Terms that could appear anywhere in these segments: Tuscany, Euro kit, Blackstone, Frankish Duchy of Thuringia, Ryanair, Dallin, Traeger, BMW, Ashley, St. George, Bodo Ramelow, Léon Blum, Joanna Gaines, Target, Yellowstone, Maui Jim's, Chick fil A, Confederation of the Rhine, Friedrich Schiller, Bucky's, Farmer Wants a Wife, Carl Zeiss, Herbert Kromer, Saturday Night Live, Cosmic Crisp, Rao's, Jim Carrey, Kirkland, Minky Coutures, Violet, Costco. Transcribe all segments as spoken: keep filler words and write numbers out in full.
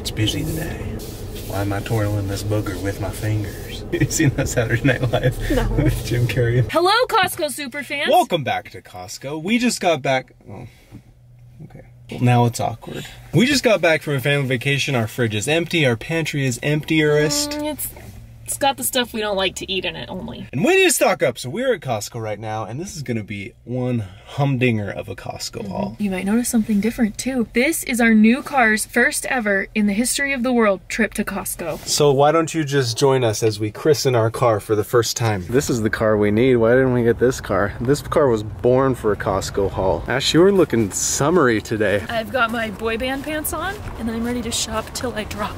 It's busy today. Why am I twirling this booger with my fingers? You seen that Saturday Night Live no. with Jim Carrey? Hello, Costco superfans. Welcome back to Costco. We just got back. Oh, okay. Well, now it's awkward. We just got back from a family vacation. Our fridge is empty. Our pantry is emptierest. Mm, it's, it's got the stuff we don't like to eat in it only. And we need to stock up, so we're at Costco right now, and this is gonna be one humdinger of a Costco mm-hmm. haul. You might notice something different too. This is our new car's first ever in the history of the world trip to Costco. So why don't you just join us as we christen our car for the first time? This is the car we need. Why didn't we get this car? This car was born for a Costco haul. Ash, you were looking summery today. I've got my boy band pants on, and then I'm ready to shop till I drop.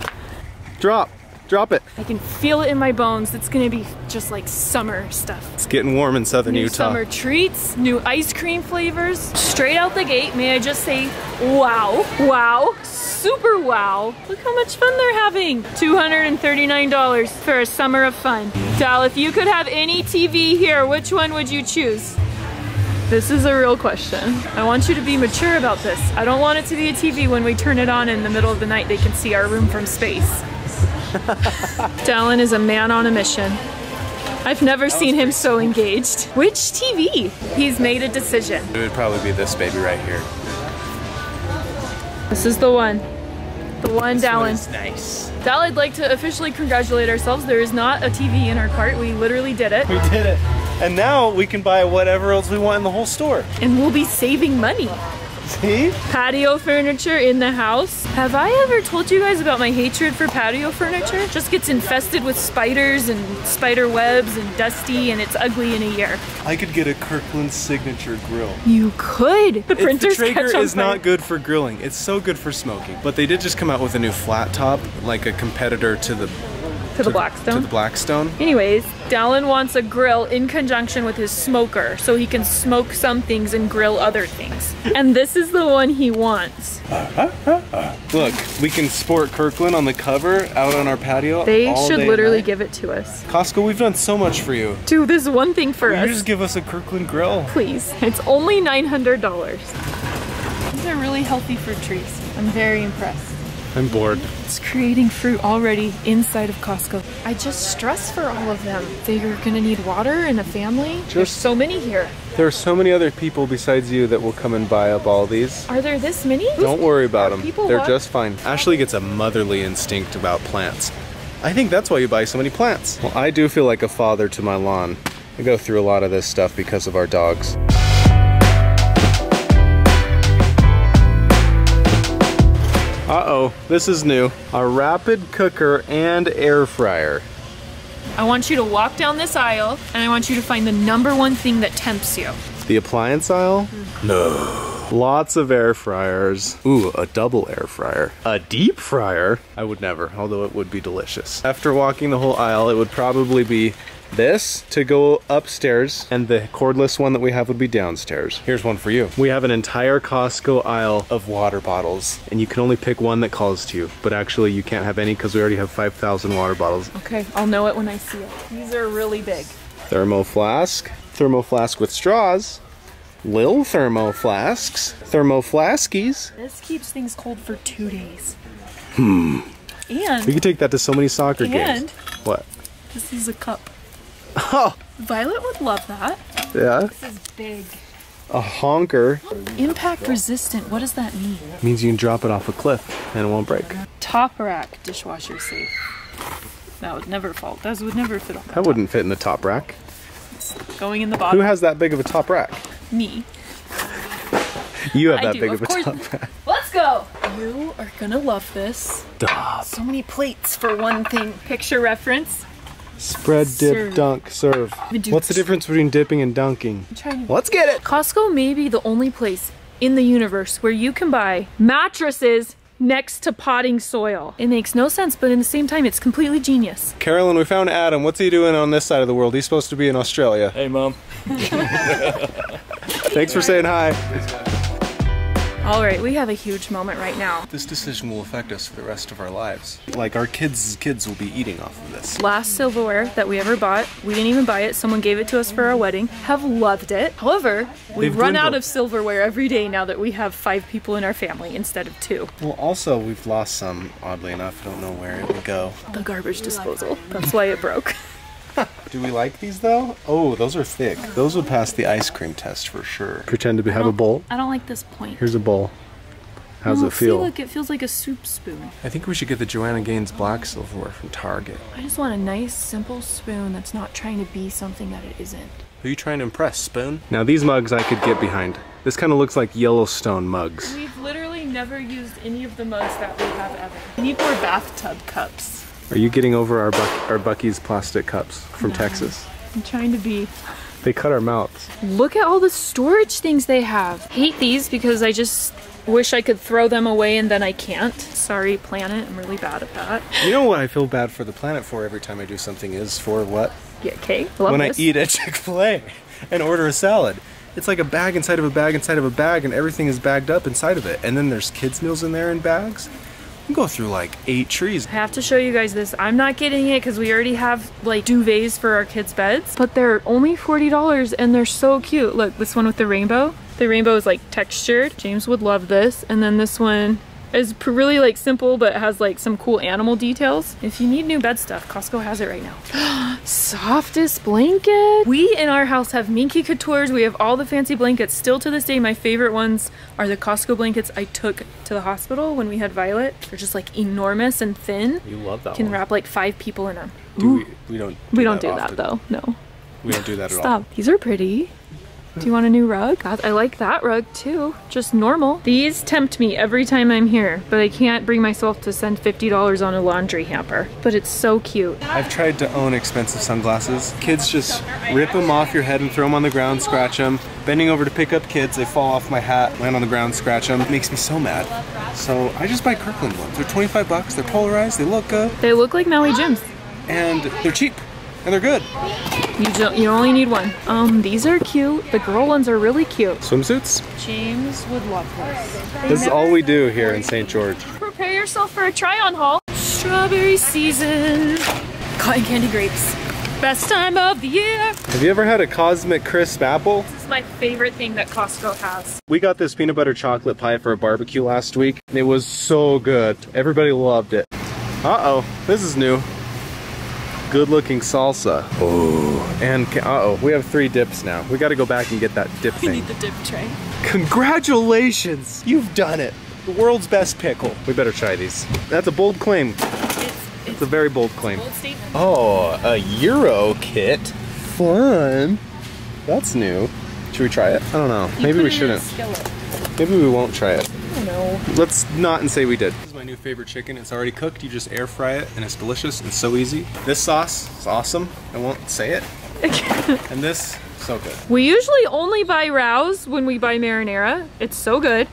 Drop. Drop it. I can feel it in my bones. It's gonna be just like summer stuff. It's getting warm in southern new Utah. Summer treats, new ice cream flavors. Straight out the gate, may I just say, wow, wow, super wow. Look how much fun they're having. two hundred thirty-nine dollars for a summer of fun. Dal, if you could have any T V here, which one would you choose? This is a real question. I want you to be mature about this. I don't want it to be a T V when we turn it on in the middle of the night, they can see our room from space. Dallin is a man on a mission. I've never seen him so engaged. Which T V? He's made a decision. It would probably be this baby right here. This is the one. The one, Dallin. This one is nice. Dal, I'd like to officially congratulate ourselves. There is not a T V in our cart. We literally did it. We did it. And now we can buy whatever else we want in the whole store. And we'll be saving money. See? Patio furniture in the house. Have I ever told you guys about my hatred for patio furniture? It just gets infested with spiders and spider webs and dusty, and it's ugly in a year. I could get a Kirkland signature grill. You could. The printer's the Traeger is not good for grilling. It's so good for smoking. But they did just come out with a new flat top, like a competitor to the To, to the Blackstone. To the Blackstone. Anyways, Dallin wants a grill in conjunction with his smoker so he can smoke some things and grill other things. And this is the one he wants. Uh, uh, uh, uh. Look, we can sport Kirkland on the cover out on our patio. They all should day literally night. Give it to us. Costco, we've done so much for you. Dude, this is one thing for Will us. You just give us a Kirkland grill. Please. It's only nine hundred dollars. These are really healthy fruit trees. I'm very impressed. I'm bored. It's creating fruit already inside of Costco. I just stress for all of them. They're gonna need water and a family. Just, There's so many here. There are so many other people besides you that will come and buy up all these. Are there this many? Don't worry about them. They're walk? just fine. Ashley gets a motherly instinct about plants. I think that's why you buy so many plants. Well, I do feel like a father to my lawn. I go through a lot of this stuff because of our dogs. Uh-oh, this is new. A rapid cooker and air fryer. I want you to walk down this aisle, and I want you to find the number one thing that tempts you. The appliance aisle? Mm-hmm. No. Lots of air fryers. Ooh, a double air fryer. A deep fryer? I would never, although it would be delicious. After walking the whole aisle, it would probably be this to go upstairs, and the cordless one that we have would be downstairs. Here's one for you. We have an entire Costco aisle of water bottles, and you can only pick one that calls to you, but actually you can't have any because we already have five thousand water bottles. Okay, I'll know it when I see it. These are really big. Thermo flask, thermo flask with straws, little thermo flasks, thermo flaskies. This keeps things cold for two days. Hmm. And we could take that to so many soccer and games. And what? This is a cup. Oh. Violet would love that. Yeah. This is big. A honker. Impact resistant. What does that mean? It means you can drop it off a cliff and it won't break. Top rack dishwasher safe. That would never fall. That would never fit on the That top. wouldn't fit in the top rack. It's going in the bottom. Who has that big of a top rack? Me. You have I that do. big of, of a top rack. Let's go. You are gonna love this. Stop. So many plates for one thing. Picture reference. Spread, dip, serve. dunk, serve. What's the difference between dipping and dunking? Let's get it! Costco may be the only place in the universe where you can buy mattresses next to potting soil. It makes no sense, but in the same time, it's completely genius. Carolyn, we found Adam. What's he doing on this side of the world? He's supposed to be in Australia. Hey, Mom. Thanks for saying hi. All right, we have a huge moment right now. This decision will affect us for the rest of our lives. Like, our kids' kids will be eating off of this. Last silverware that we ever bought, we didn't even buy it. Someone gave it to us for our wedding. Have loved it. However, we They've run out of silverware every day now that we have five people in our family instead of two. Well, also, we've lost some, oddly enough. I don't know where it will go. The garbage disposal. That's why it broke. Do we like these though? Oh, those are thick. Those would pass the ice cream test for sure. Pretend to be, have a bowl. I don't like this point. Here's a bowl. How's no, it feel? See, look, it feels like a soup spoon. I think we should get the Joanna Gaines black silverware from Target. I just want a nice, simple spoon that's not trying to be something that it isn't. Who are you trying to impress, spoon? Now these mugs I could get behind. This kind of looks like Yellowstone mugs. We've literally never used any of the mugs that we have ever. We need more bathtub cups. Are you getting over our Buc our Bucky's plastic cups from no, Texas? I'm trying to be. They cut our mouths. Look at all the storage things they have. Hate these because I just wish I could throw them away and then I can't. Sorry, planet, I'm really bad at that. You know what I feel bad for the planet for every time I do something is for what? Yeah, okay. Love when this. I eat at Chick fil A and order a salad. It's like a bag inside of a bag inside of a bag and everything is bagged up inside of it. And then there's kids' meals in there in bags. We go through like eight trees. I have to show you guys this. I'm not getting it because we already have like duvets for our kids' beds, but they're only forty dollars and they're so cute. Look, this one with the rainbow. The rainbow is like textured. James would love this. And then this one is really like simple, but has like some cool animal details. If you need new bed stuff, Costco has it right now. Softest blanket. We in our house have Minky Coutures. We have all the fancy blankets. Still to this day, my favorite ones are the Costco blankets I took to the hospital when we had Violet. They're just like enormous and thin. You love that. Can one. Wrap like five people in them. Do we, we don't. Do we don't that do often. That though. No. We don't do that at Stop. All. Stop. These are pretty. Do you want a new rug? God, I like that rug too. Just normal. These tempt me every time I'm here, but I can't bring myself to spend fifty dollars on a laundry hamper. But it's so cute. I've tried to own expensive sunglasses. Kids just rip them off your head and throw them on the ground, scratch them. Bending over to pick up kids, they fall off my hat, land on the ground, scratch them. It makes me so mad. So I just buy Kirkland ones. They're twenty-five bucks, they're polarized, they look good. They look like Maui Jim's. And they're cheap. And they're good. You don't, you only need one. Um, these are cute. The girl ones are really cute. Swimsuits? James would love this. This is all we do here in Saint George. Prepare yourself for a try-on haul. Strawberry season. Cotton candy grapes. Best time of the year. Have you ever had a Cosmic Crisp apple? This is my favorite thing that Costco has. We got this peanut butter chocolate pie for a barbecue last week, and it was so good. Everybody loved it. Uh-oh, this is new. Good-looking salsa. Oh, and uh-oh, we have three dips now. We got to go back and get that dip thing. We need the dip tray. Congratulations, you've done it. The world's best pickle. We better try these. That's a bold claim. It's, it's, it's a very bold claim. Bold statement. Oh, a Euro kit. Fun. That's new. Should we try it? I don't know. You Maybe we shouldn't. Maybe we won't try it. I don't know. Let's not and say we did. My new favorite chicken. It's already cooked. You just air fry it and it's delicious and so easy. This sauce is awesome. I won't say it. And this, so good. We usually only buy Rao's when we buy marinara. It's so good.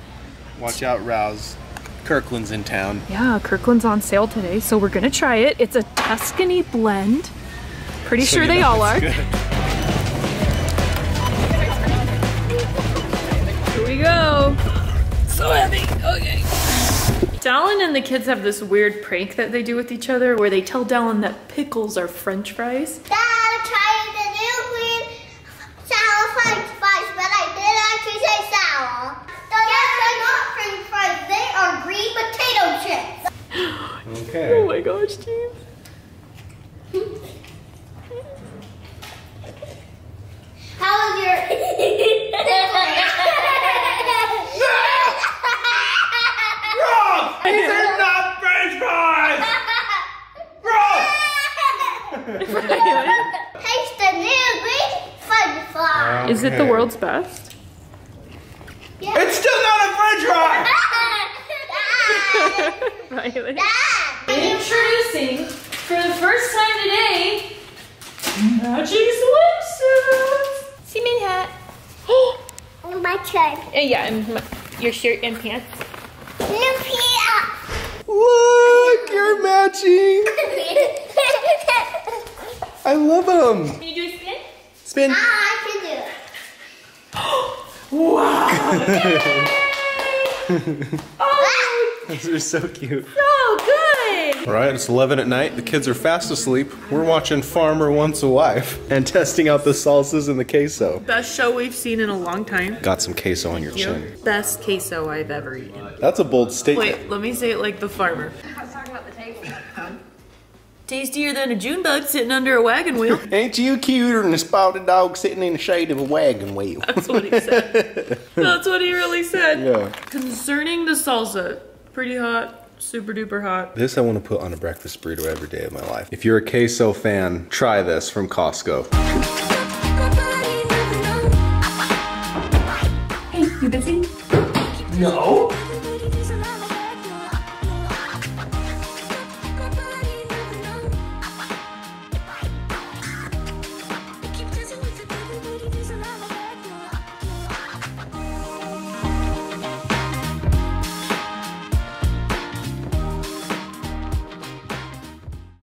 Watch out, Rao's. Kirkland's in town. Yeah, Kirkland's on sale today, so we're gonna try it. It's a Tuscany blend. Pretty so sure they all are. Good. Here we go. So heavy. Okay. Dallin and the kids have this weird prank that they do with each other where they tell Dallin that pickles are french fries. Dad, I'm trying to do green sour french fries, but I did actually say sour. Those yeah, are not french fries, they are green potato chips. Okay. Oh my gosh, James. How is your... These are not french fries! Bro! Taste the new green french fry. Okay. Is it the world's best? Yeah. It's still not a french fry! Violet. Introducing, for the first time today, matching swimsuits! See my hat. Hey! My shirt. Uh, yeah, and my, your shirt and pants. New pants. Look, you're matching. I love them. Can you do a spin? Spin. Ah, I can do it. Wow. Oh! Those are so cute. So good! Alright, it's eleven at night. The kids are fast asleep. We're watching Farmer Wants a Wife and testing out the salsas and the queso. Best show we've seen in a long time. Got some queso on your Thank you. chin. Best queso I've ever eaten. That's a bold statement. Wait, let me say it like the farmer. I was talking about the table. Tastier than a June bug sitting under a wagon wheel. Ain't you cuter than a spotted dog sitting in the shade of a wagon wheel? That's what he said. That's what he really said. Yeah. Concerning the salsa, pretty hot. Super duper hot. This I want to put on a breakfast burrito every day of my life. If you're a queso fan, try this from Costco. Hey, you busy? No.